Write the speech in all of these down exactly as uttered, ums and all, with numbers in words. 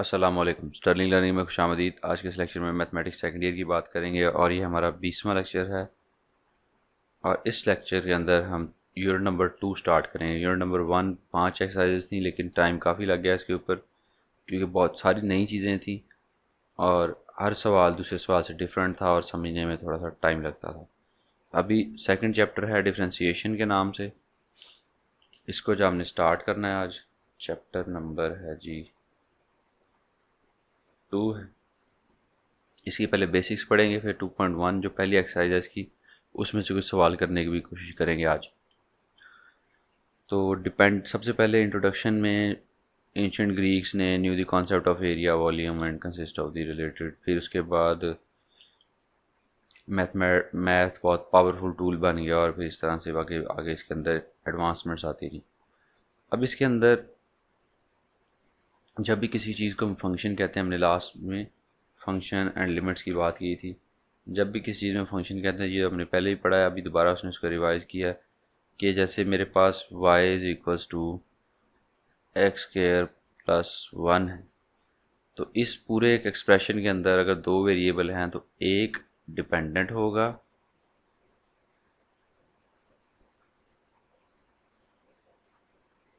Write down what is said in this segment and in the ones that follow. अस्सलामुअलैकुम, Stirling learning में खुशामदीद। आज के इस लेक्चर में मैथमेटिक्स सेकंड ईयर की बात करेंगे और ये हमारा बीसवां लेक्चर है। और इस लेक्चर के अंदर हम यूनिट नंबर टू स्टार्ट करेंगे। यूनिट नंबर वन पांच एक्सरसाइजेस थी, लेकिन टाइम काफ़ी लग गया इसके ऊपर, क्योंकि बहुत सारी नई चीज़ें थी और हर सवाल दूसरे सवाल से डिफरेंट था और समझने में थोड़ा सा टाइम लगता था। अभी सेकेंड चैप्टर है डिफ्रेंसीशन के नाम से, इसको जो हमने स्टार्ट करना है आज। चैप्टर नंबर है जी टू है। इसकी पहले बेसिक्स पढ़ेंगे, फिर टू पॉइंट वन जो पहली एक्सरसाइज है इसकी, उसमें से कुछ सवाल करने की भी कोशिश करेंगे आज। तो डिपेंड सबसे पहले इंट्रोडक्शन में एंशिएंट ग्रीक्स ने knew the concept of area, volume and consist of the related. फिर उसके बाद मैथ मैथ बहुत पावरफुल टूल बन गया और फिर इस तरह से बाकी आगे इसके अंदर एडवांसमेंट्स आती रही। अब इसके अंदर जब भी किसी चीज़ को हम फंक्शन कहते हैं, हमने लास्ट में फंक्शन एंड लिमिट्स की बात की थी, जब भी किसी चीज़ में फंक्शन कहते हैं ये हमने पहले ही पढ़ा है, अभी दोबारा उसने उसको रिवाइज़ किया है। कि जैसे मेरे पास y is equals to x square plus one है, तो इस पूरे एक एक्सप्रेशन के अंदर अगर दो वेरिएबल हैं तो एक डिपेंडेंट होगा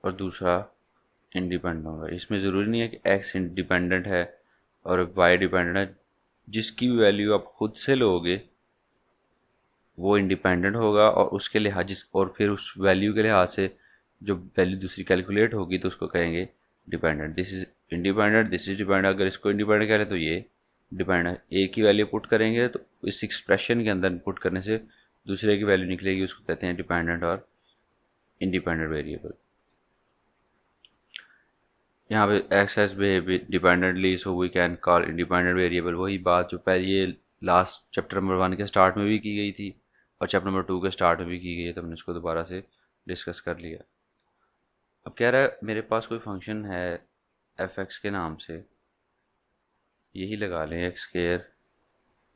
और दूसरा इंडिपेंडेंट होगा। इसमें ज़रूरी नहीं है कि x इंडिपेंडेंट है और y डिपेंडेंट है, जिसकी वैल्यू आप खुद से लोगे वो इंडिपेंडेंट होगा और उसके लिहाज जिस और फिर उस वैल्यू के लिहाज से जो वैल्यू दूसरी कैलकुलेट होगी तो उसको कहेंगे dependent. This is independent, this is dependent. अगर इसको इंडिपेंडेंट करें तो ये डिपेंडेंट है। एक ही वैल्यू पुट करेंगे तो इस एक्सप्रेशन के अंदर पुट करने से दूसरे की वैल्यू निकलेगी, उसको कहते हैं डिपेंडेंट और इंडिपेंडेंट वेरिएबल। यहाँ पे access behave dependently, so we can call independent variable. वही बात जो पहले ये लास्ट चैप्टर नंबर वन के स्टार्ट में भी की गई थी और चैप्टर नंबर टू के स्टार्ट में भी की गई है, तो हमने इसको दोबारा से डिस्कस कर लिया। अब कह रहा है मेरे पास कोई फंक्शन है एफ एक्स के नाम से, यही लगा लें एक्स स्क्वायर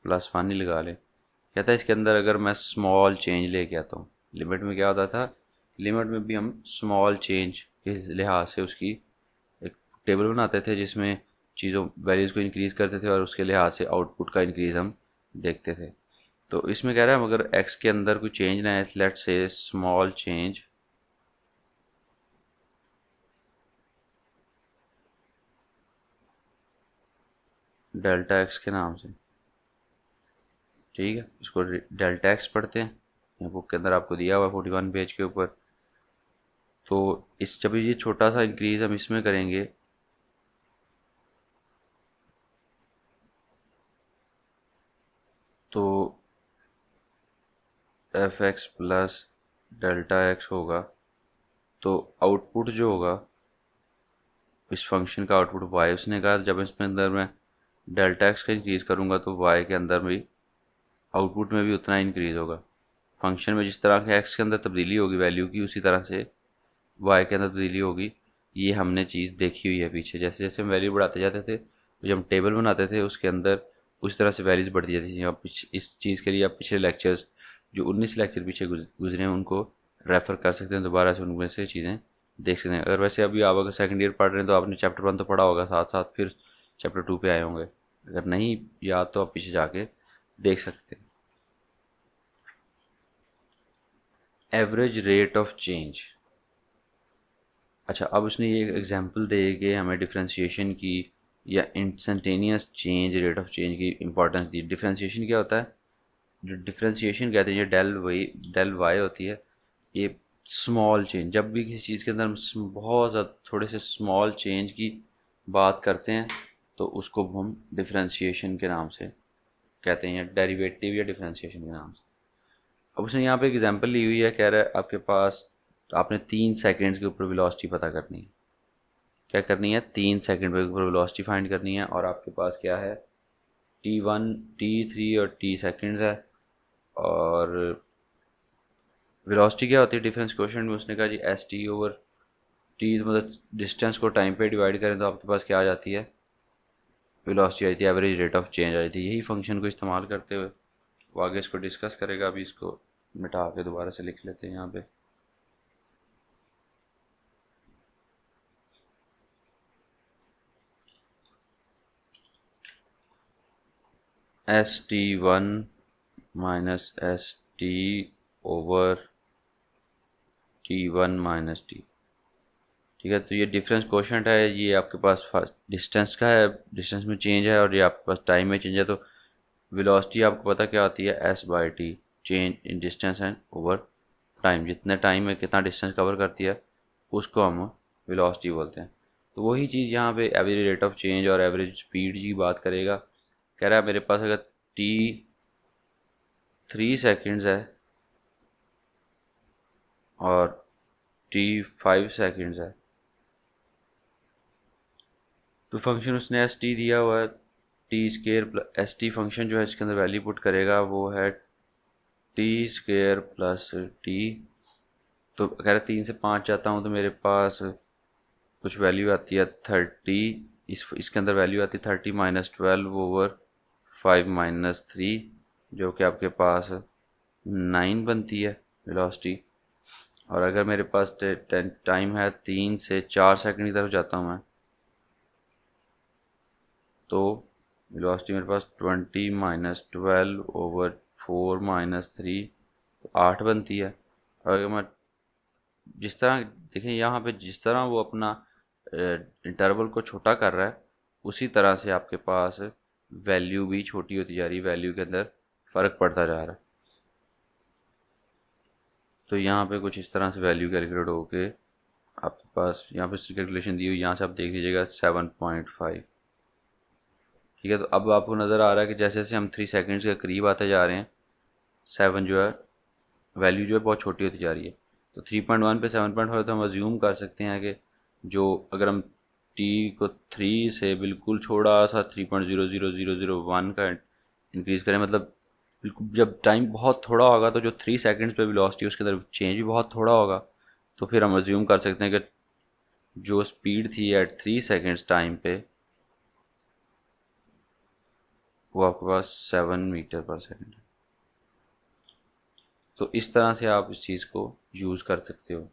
प्लस वन ही लगा लें। कहता है इसके अंदर अगर मैं स्मॉल चेंज लेके आता हूँ, लिमिट में क्या होता था, लिमिट में भी हम स्मॉल चेंज के लिहाज से उसकी टेबल बनाते थे जिसमें चीज़ों वैल्यूज़ को इंक्रीज़ करते थे और उसके लिहाज से आउटपुट का इंक्रीज़ हम देखते थे। तो इसमें कह रहा है अगर एक्स के अंदर कोई चेंज ना है, लेट से स्मॉल चेंज डेल्टा एक्स के नाम से, ठीक है, इसको डेल्टा एक्स पढ़ते हैं। बुक के अंदर आपको दिया हुआ फोर्टी वन पेज के ऊपर। तो इस जब ये छोटा सा इंक्रीज़ हम इसमें करेंगे तो F x plus delta x होगा, तो आउटपुट जो होगा इस फंक्शन का आउटपुट y। उसने कहा जब इसमें अंदर मैं डेल्टा एक्स का इंक्रीज़ करूँगा तो y के अंदर भी आउटपुट में भी उतना इंक्रीज़ होगा। फंक्शन में जिस तरह के x के अंदर तब्दीली होगी वैल्यू की, उसी तरह से y के अंदर तब्दीली होगी। ये हमने चीज़ देखी हुई है पीछे, जैसे जैसे हम वैल्यू बढ़ाते जाते थे, जब हम टेबल बनाते थे उसके अंदर उस तरह से वैल्यूज़ बढ़ती जाती थी। आप इस चीज़ के लिए आप पिछले लेक्चर्स जो उन्नीस लेक्चर पीछे गुजरे हैं उनको रेफ़र कर सकते हैं, दोबारा से उनमें से चीज़ें देख सकते हैं। अगर वैसे अभी आप अगर सेकंड ईयर पढ़ रहे हैं तो आपने चैप्टर वन तो पढ़ा होगा, साथ साथ फिर चैप्टर टू पे आए होंगे। अगर नहीं याद तो आप पीछे जाके देख सकते हैं। Average rate of change. अच्छा, अब उसने ये एग्जाम्पल दे के हमें डिफ्रेंसीशन की या instantaneous change rate of change की इंपॉर्टेंस दी। डिफ्रेंसीशन क्या होता है, जो डिफ्रेंसीशन कहते हैं ये डेल वाई डेल वाई होती है, ये स्मॉल चेंज। जब भी किसी चीज़ के अंदर हम बहुत ज़्यादा थोड़े से स्मॉल चेंज की बात करते हैं तो उसको हम डिफ्रेंसीशन के नाम से कहते हैं, या डेरिवेटिव या डिफ्रेंसीशन के नाम से। अब उसने यहाँ पर एग्जाम्पल ली हुई है, कह रहा है आपके पास आपने तीन सेकेंड्स के ऊपर वेलोसिटी पता करनी है। क्या करनी है, तीन सेकंड के ऊपर वेलोसिटी फाइंड करनी है। और आपके पास क्या है, टी वन टी थ्री और टी सेकंड्स है। और वेलोसिटी क्या होती है डिफरेंस क्वोशेंट में, उसने कहा g s t over t, मतलब डिस्टेंस को टाइम पे डिवाइड करें तो आपके पास क्या आ जाती है, वेलोसिटी आ जाती है, एवरेज रेट ऑफ चेंज आ जाती है। यही फंक्शन को इस्तेमाल करते हुए वो आगे इसको डिस्कस करेगा। अभी इसको मिटा के दोबारा से लिख लेते हैं यहाँ पर। S t one minus s t over t one minus t. ठीक है, तो ये डिफरेंस कोशेंट है, ये आपके पास डिस्टेंस का है, डिस्टेंस में चेंज है, और ये आपके पास टाइम में चेंज है। तो वेलोसिटी आपको पता क्या होती है, s by T, change in distance and over time, जितने टाइम में कितना डिस्टेंस कवर करती है उसको हम वेलोसिटी बोलते हैं। तो वही चीज़ यहाँ पे एवरेज रेट ऑफ चेंज और एवरेज स्पीड की बात करेगा। कह रहा है मेरे पास अगर टी थ्री सेकेंड्स है और टी फाइव सेकेंड्स है, तो फंक्शन उसने एस टी दिया हुआ है, T square plus S T function जो है इसके अंदर वैल्यू पुट करेगा वो है टी स्केयर प्लस टी। तो कह रहा तीन से पाँच जाता हूँ तो मेरे पास कुछ वैल्यू आती है थर्टी, इस इसके अंदर वैल्यू आती है thirty minus twelve over five minus three, जो कि आपके पास नाइन बनती है वेलोसिटी। और अगर मेरे पास टाइम है तीन से चार सेकंड की तरफ जाता हूँ मैं, तो वेलोसिटी मेरे पास twenty minus twelve over four minus three, तो आठ बनती है। और अगर मैं जिस तरह देखें यहाँ पे जिस तरह वो अपना इंटरवल को छोटा कर रहा है, उसी तरह से आपके पास वैल्यू भी छोटी होती जा रही है, वैल्यू के अंदर फ़र्क पड़ता जा रहा है। तो यहाँ पे कुछ इस तरह से वैल्यू कैलकुलेट होके आपके पास यहाँ पे कैलकुलेशन दी हुई, यहाँ से आप देख लीजिएगा सेवन पॉइंट फाइव। ठीक है, तो अब आपको नज़र आ रहा है कि जैसे जैसे हम थ्री सेकेंड्स के करीब आते जा रहे हैं, सेवन जो है वैल्यू जो है बहुत छोटी होती जा रही है। तो थ्री पॉइंट वन पे सेवन पॉइंट फाइव, तो हम अज्यूम कर सकते हैं कि जो अगर हम t को थ्री से बिल्कुल छोड़ा सा three point zero zero zero zero one का इंक्रीज़ करें, मतलब बिल्कुल जब टाइम बहुत थोड़ा होगा, तो जो थ्री सेकंड्स पे वेलोसिटी उसके अंदर चेंज भी बहुत थोड़ा होगा, तो फिर हम अज्यूम कर सकते हैं कि जो स्पीड थी एट थ्री सेकंड्स टाइम पे वो आपके पास सेवन मीटर पर सेकेंड है। तो इस तरह से आप इस चीज़ को यूज़ कर सकते हो।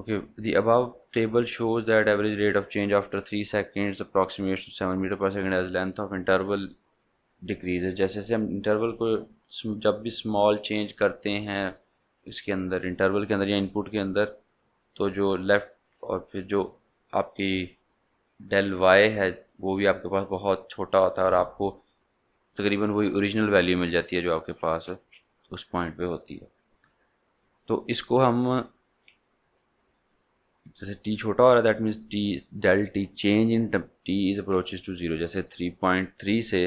Okay, the above table shows that average rate of change after three seconds approximate seven metre per second as length of interval decreases. जैसे जैसे हम इंटरवल को जब भी स्मॉल चेंज करते हैं इसके अंदर, इंटरवल के अंदर या इनपुट के अंदर, तो जो लेफ़्ट और फिर जो आपकी डेल वाई है वो भी आपके पास बहुत छोटा होता है, और आपको तकरीबन वही ओरिजिनल वैल्यू मिल जाती है जो आपके पास उस पॉइंट पे होती है। तो इसको हम जैसे टी छोटा हो रहा है, that means T del T change in t is approaches to zero. जैसे थ्री पॉइंट थ्री से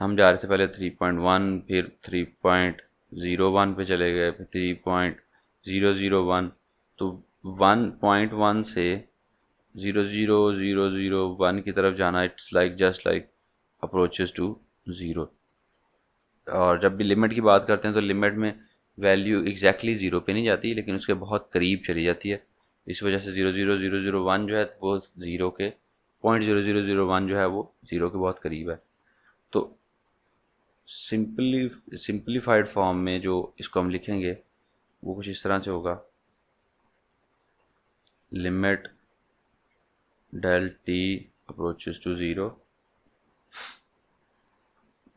हम जा रहे थे पहले थ्री पॉइंट वन, फिर थ्री पॉइंट ज़ीरो वन पे चले गए, फिर three point zero zero one, तो वन पॉइंट वन से zero zero zero zero one की तरफ जाना, it's like just like approaches to zero. और जब भी लिमिट की बात करते हैं तो लिमिट में वैल्यू एग्जैक्टली ज़ीरो पे नहीं जाती, लेकिन उसके बहुत करीब चली जाती है। इस वजह से zero zero zero zero one जो है वो ज़ीरो के point zero zero zero one जो है वो ज़ीरो के बहुत करीब है। तो सिंपली सिंपलीफाइड फॉर्म में जो इसको हम लिखेंगे वो कुछ इस तरह से होगा, limit del T approaches to zero,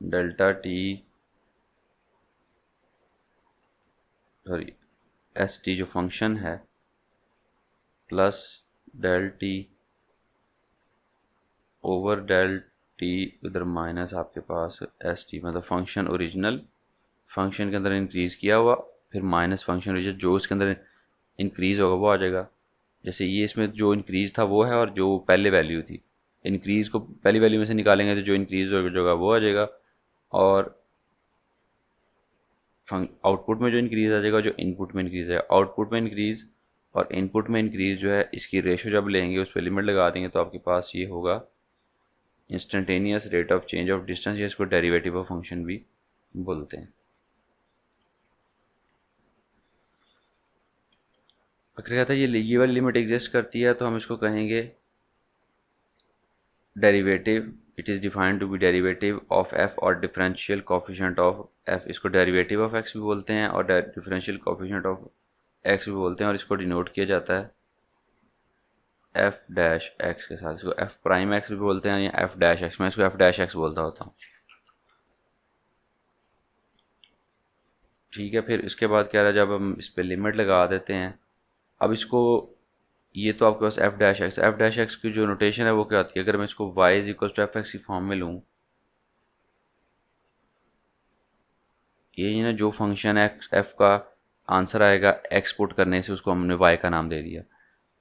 delta T sorry S T जो फंक्शन है plus del T over del T, उधर माइनस आपके पास एस टी, मतलब फंक्शन ओरिजिनल, फंक्शन के अंदर इंक्रीज़ किया हुआ, फिर माइनस फंक्शन ओरिजिनल, जो इसके अंदर इंक्रीज़ होगा वो आ जाएगा। जैसे ये इसमें जो इंक्रीज़ था वो है, और जो पहले वैल्यू थी, इंक्रीज़ को पहली वैल्यू में से निकालेंगे तो जो इंक्रीज़ होगा वो आ जाएगा, और आउटपुट में जो इंक्रीज़ आ जाएगा जो इनपुट में इंक्रीज़ आएगा, आउटपुट में इंक्रीज़ और इनपुट में इंक्रीज़ जो है इसकी रेशो जब लेंगे, उस पर लिमिट लगा देंगे, तो आपके पास ये होगा instantaneous rate of change of distance, या इसको डेरिवेटिव ऑफ फंक्शन भी बोलते हैं। अगर कहता है ये लीगल लिमिट एग्जिस्ट करती है तो हम इसको कहेंगे derivative, it is defined to be derivative of F और डिफरेंशियल कोफिशिएंट ऑफ एफ, इसको डेरिवेटिव ऑफ एक्स भी बोलते हैं और डिफरेंशियल कोफिशिएंट ऑफ एक्स भी बोलते हैं, और इसको डिनोट किया जाता है एफ डैश एक्स के साथ, इसको एफ प्राइम एक्स भी बोलते हैं या एफ डैश एक्स, मैं इसको एफ डैश एक्स बोलता होता हूँ। ठीक है, फिर इसके बाद क्या रहा, जब हम इस पर लिमिट लगा देते हैं, अब इसको ये तो आपके पास F dash x, F dash x की जो नोटेशन है वो क्या आती है, अगर मैं इसको Y is equal to F x की फॉर्म में लूँ, ये ना जो फंक्शन एक्स एफ का आंसर आएगा एक्स पुट करने से उसको हमने वाई का नाम दे दिया।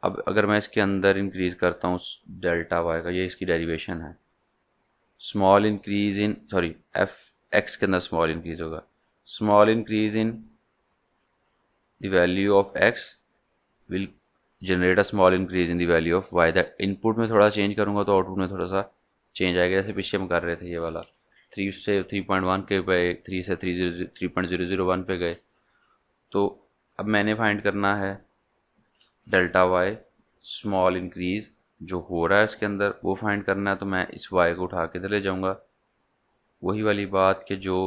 अब अगर मैं इसके अंदर इंक्रीज़ करता हूँ डेल्टा वाई का, ये इसकी डेरिवेशन है, small increase in sorry F x के अंदर स्मॉल इंक्रीज होगा, small increase in the value of x will generate a small increase in the value of Y. That input में थोड़ा चेंज करूँगा तो आउटपुट में थोड़ा सा चेंज आएगा, जैसे पीछे हम कर रहे थे ये वाला, थ्री से थ्री पॉइंट वन के गए, थ्री से three zero three point zero zero one पे गए। तो अब मैंने फाइंड करना है डेल्टा वाई, स्मॉल इंक्रीज़ जो हो रहा है इसके अंदर वो फाइंड करना है, तो मैं इस वाई को उठा के चले जाऊँगा। वही वाली बात कि जो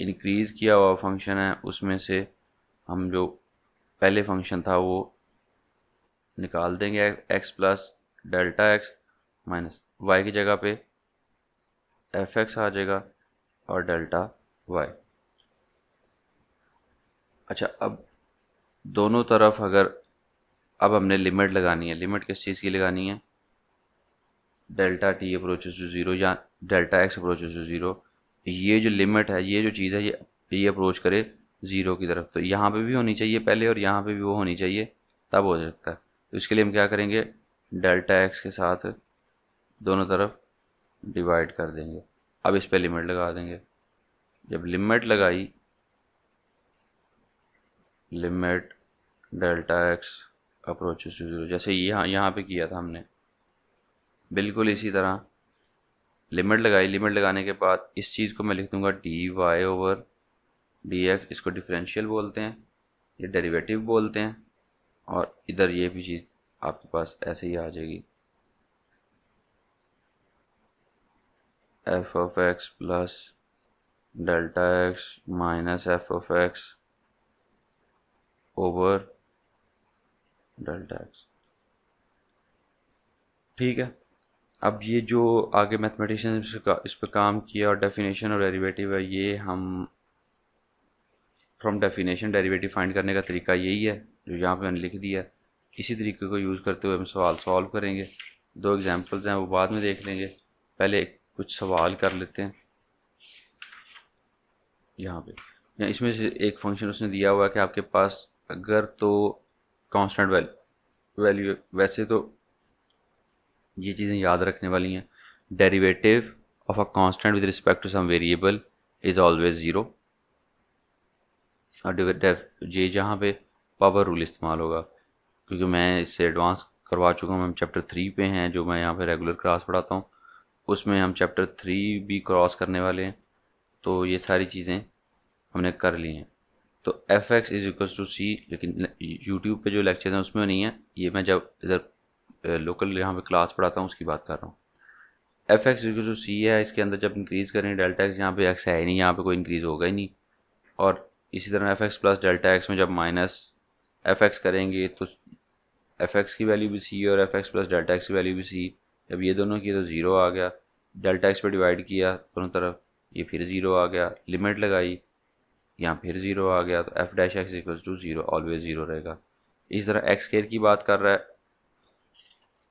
इंक्रीज़ किया हुआ फंक्शन है उसमें से हम जो पहले फंक्शन था वो निकाल देंगे, x plus delta x minus Y की जगह पे एफ एक्स आ जाएगा और डेल्टा वाई। अच्छा, अब दोनों तरफ अगर अब हमने लिमिट लगानी है, लिमिट किस चीज़ की लगानी है, delta T approaches to zero या delta x approaches to zero, ये जो लिमिट है ये जो चीज़ है ये ये अप्रोच करे ज़ीरो की तरफ, तो यहाँ पे भी होनी चाहिए पहले और यहाँ पे भी वो होनी चाहिए तब हो सकता है। तो इसके लिए हम क्या करेंगे, डेल्टा एक्स के साथ दोनों तरफ डिवाइड कर देंगे। अब इस पर लिमिट लगा देंगे, जब लिमिट लगाई, limit delta x approaches to zero, जैसे यहाँ यहाँ पे किया था हमने, बिल्कुल इसी तरह लिमिट लगाई। लिमिट लगाने के बाद इस चीज़ को मैं लिख दूंगा D Y over D x, इसको डिफरेंशियल बोलते हैं, ये डेरिवेटिव बोलते हैं, और इधर ये भी चीज़ आपके पास ऐसे ही आ जाएगी, F of x plus delta x minus F of x over delta x. ठीक है, अब ये जो आगे मैथमेटिशियंस इस पर काम किया और डेफिनेशन और डेरिवेटिव है, ये हम फ्रॉम डेफिनेशन डेरिवेटिव फाइंड करने का तरीका यही है जो यहाँ पे मैंने लिख दिया, इसी तरीके को यूज़ करते हुए हम सवाल सॉल्व करेंगे। दो एग्जांपल्स हैं वो बाद में देख लेंगे, पहले कुछ सवाल कर लेते हैं। यहाँ पे इसमें से एक फंक्शन उसने दिया हुआ है कि आपके पास अगर तो कांस्टेंट वैल्यू वैल्यू वैसे तो ये चीज़ें याद रखने वाली हैं, derivative of a constant with respect to some variable is always zero, और ये जहाँ पे पावर रूल इस्तेमाल होगा, क्योंकि मैं इससे एडवांस करवा चुका हूँ, हम चैप्टर थ्री पे हैं जो मैं यहाँ पे रेगुलर क्लास पढ़ाता हूँ, उसमें हम चैप्टर थ्री भी क्रॉस करने वाले हैं। तो ये सारी चीज़ें हमने कर ली हैं। तो F x is equals to सी, लेकिन यूट्यूब पे जो लेक्चर्स हैं उसमें नहीं है, ये मैं जब इधर लोकल यहाँ पे क्लास पढ़ाता हूँ उसकी बात कर रहा हूँ। F x is equals to सी है, इसके अंदर जब इंक्रीज़ करें डेल्टा एक्स, यहाँ पे एक्स है ही नहीं, यहाँ पे कोई इंक्रीज़ होगा ही नहीं, और इसी तरह F x plus delta x में जब माइनस एफ एक्स करेंगे तो एफ एक्स की वैल्यू भी सी और F x plus delta x की वैल्यू भी सी, जब ये दोनों किए तो ज़ीरो आ गया, डेल्टा एक्स पर डिवाइड किया दोनों तरफ, ये फिर ज़ीरो आ गया, लिमिट लगाई यहाँ फिर ज़ीरो आ गया, तो F dash x equals to zero, always zero रहेगा। इस तरह एक्स स्क्वायर की बात कर रहा है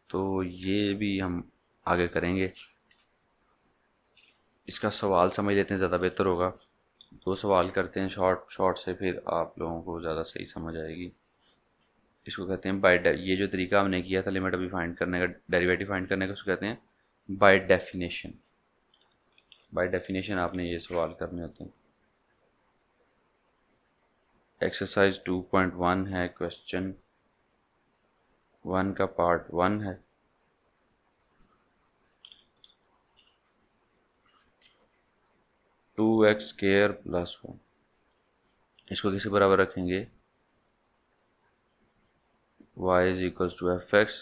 तो ये भी हम आगे करेंगे, इसका सवाल समझ लेते हैं, ज़्यादा बेहतर होगा। दो सवाल करते हैं शॉर्ट शॉर्ट से, फिर आप लोगों को ज़्यादा सही समझ आएगी। इसको कहते हैं बाय, ये जो तरीका हमने किया था लिमिट अभी फाइंड करने का, डेरिवेटिव फाइंड करने का, उसको कहते हैं बाय डेफिनेशन। बाय डेफिनेशन आपने ये सवाल करने होते हैं। एक्सरसाइज टू पॉइंट वन है, क्वेश्चन वन का पार्ट वन है। Two x square plus one, इसको किसी बराबर रखेंगे y is equals to F x,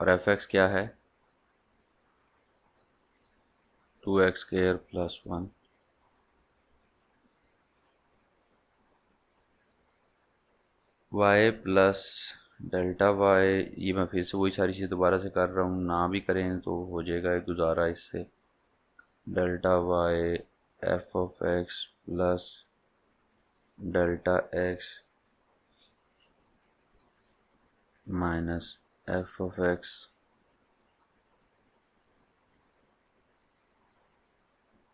और एफ एक्स क्या है, two x square plus one. Y plus delta Y, ये मैं फिर से वही सारी चीज़ दोबारा से कर रहा हूँ, ना भी करें तो हो जाएगा गुजारा इससे। Delta Y F of x plus delta x minus F of x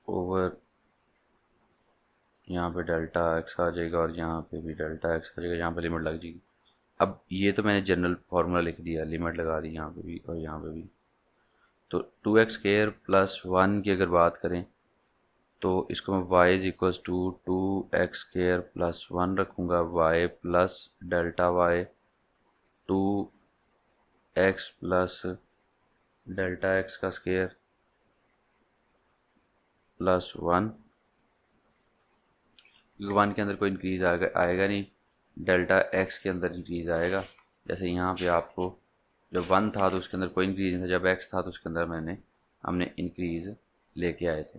over, यहाँ पे डेल्टा एक्स आ जाएगा और यहाँ पे भी डेल्टा एक्स आ जाएगा, यहाँ पे लिमिट लग जाएगी। अब ये तो मैंने जनरल फार्मूला लिख दिया, लिमिट लगा दी यहाँ पे भी और यहाँ पे भी। तो two x square plus one की अगर बात करें तो इसको मैं y is equals to two x square plus one रखूँगा, y plus delta y two x plus delta x का स्क्वायर प्लस वन, वन के अंदर कोई इंक्रीज़ आएगा आएगा नहीं, डेल्टा एक्स के अंदर इंक्रीज़ आएगा। जैसे यहाँ पे आपको जब वन था तो उसके अंदर कोई इंक्रीज़ नहीं था, जब एक्स था तो उसके अंदर मैंने हमने इंक्रीज़ लेके आए थे।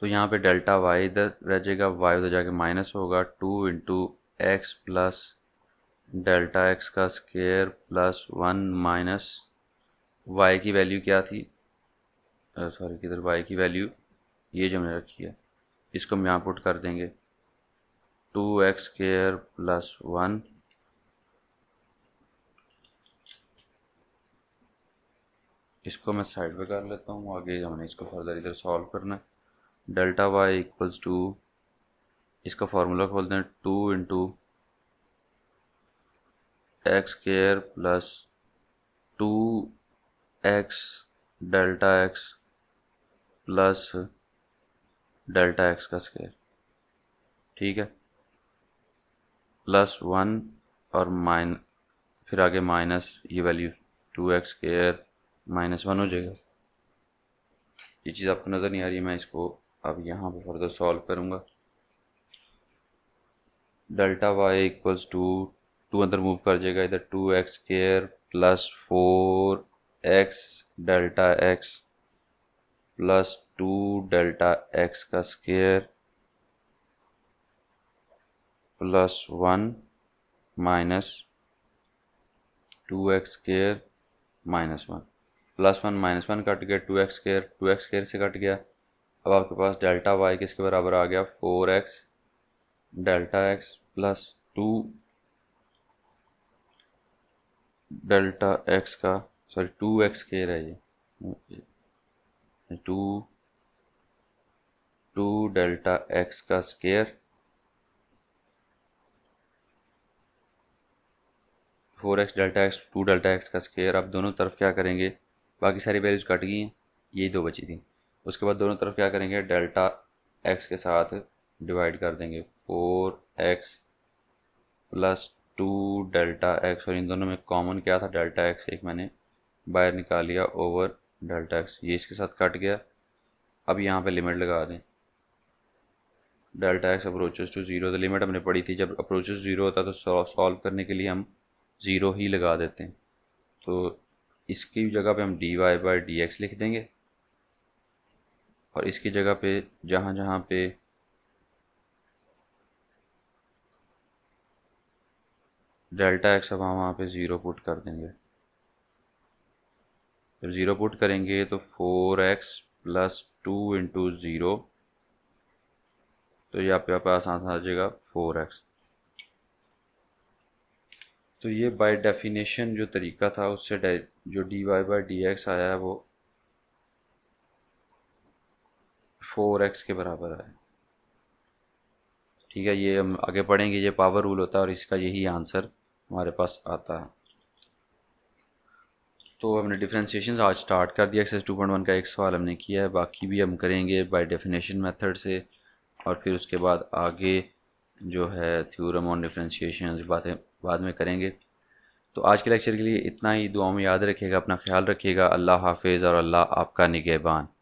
तो यहाँ पे डेल्टा वाई इधर रह जाएगा, वाई उधर जाके माइनस होगा, two into x plus delta x का square plus one minus y की वैल्यू क्या थी, सॉरी किधर y की वैल्यू ये जो हमने रखी है, इसको हम यहाँ पुट कर देंगे। Two x square plus one इसको मैं साइड पे कर लेता हूँ, आगे हमने इसको फर्दर इधर सॉल्व करना है। डेल्टा y इक्वल्स टू, इसका फार्मूला खोलते हैं, two into x square plus two x delta x plus delta x का स्क्वायर, ठीक है, प्लस वन और माइन फिर आगे माइनस ये value two x square minus one हो जाएगा। ये चीज़ आपको नज़र नहीं आ रही है, मैं इसको अब यहाँ पर फर्दर सॉल्व करूँगा। Delta Y equals to, two अंदर मूव कर जाएगा, इधर two x square plus four x delta x plus two delta x का square plus one minus two x square minus one, plus one minus one cut गया, two x square two x square से cut गया। अब आपके पास delta Y किसके बराबर आ गया, four x delta x plus two delta x का सॉरी टू एक्स स्क्वायर है, ये टू टू डेल्टा एक्स का square, four x delta x two delta x का स्क्वायर। आप दोनों तरफ क्या करेंगे, बाकी सारी वैल्यूज कट गई हैं, यही दो बची थी, उसके बाद दोनों तरफ क्या करेंगे, डेल्टा एक्स के साथ डिवाइड कर देंगे, four x plus two delta x, और इन दोनों में कॉमन क्या था, डेल्टा एक्स, एक मैंने बाहर निकाल लिया ओवर डेल्टा एक्स, ये इसके साथ कट गया। अब यहाँ पे लिमिट लगा दें, delta x approaches to zero, तो लिमिट हमने पढ़ी थी, जब अप्रोचेस ज़ीरो होता है तो सॉल्व करने के लिए हम ज़ीरो ही लगा देते हैं। तो इसकी जगह पे हम D Y by D x लिख देंगे, और इसकी जगह पे जहाँ जहाँ पे डेल्टा एक्स अब हम वहाँ पे ज़ीरो पुट कर देंगे। जब ज़ीरो पुट करेंगे तो four x plus two into zero, तो ये आप यहाँ पे आसान सा आ जाएगा फोर एक्स। तो ये बाय डेफिनेशन जो तरीका था उससे जो d Y by D x आया है वो फोर एक्स के बराबर आया, ठीक है, ये हम आगे पढ़ेंगे, ये पावर रूल होता है और इसका यही आंसर हमारे पास आता है। तो हमने डिफरेंशिएशन आज स्टार्ट कर दिया, एक्सरसाइज टू पॉइंट वन का एक सवाल हमने किया है, बाकी भी हम करेंगे बाय डेफिनेशन मेथड से, और फिर उसके बाद आगे जो है थ्योरम ऑन डिफरेंशिएशन बातें बाद में करेंगे। तो आज के लेक्चर के लिए इतना ही, दुआ में याद रखिएगा, अपना ख्याल रखिएगा, अल्लाह हाफिज़ और अल्लाह आपका निगहबान।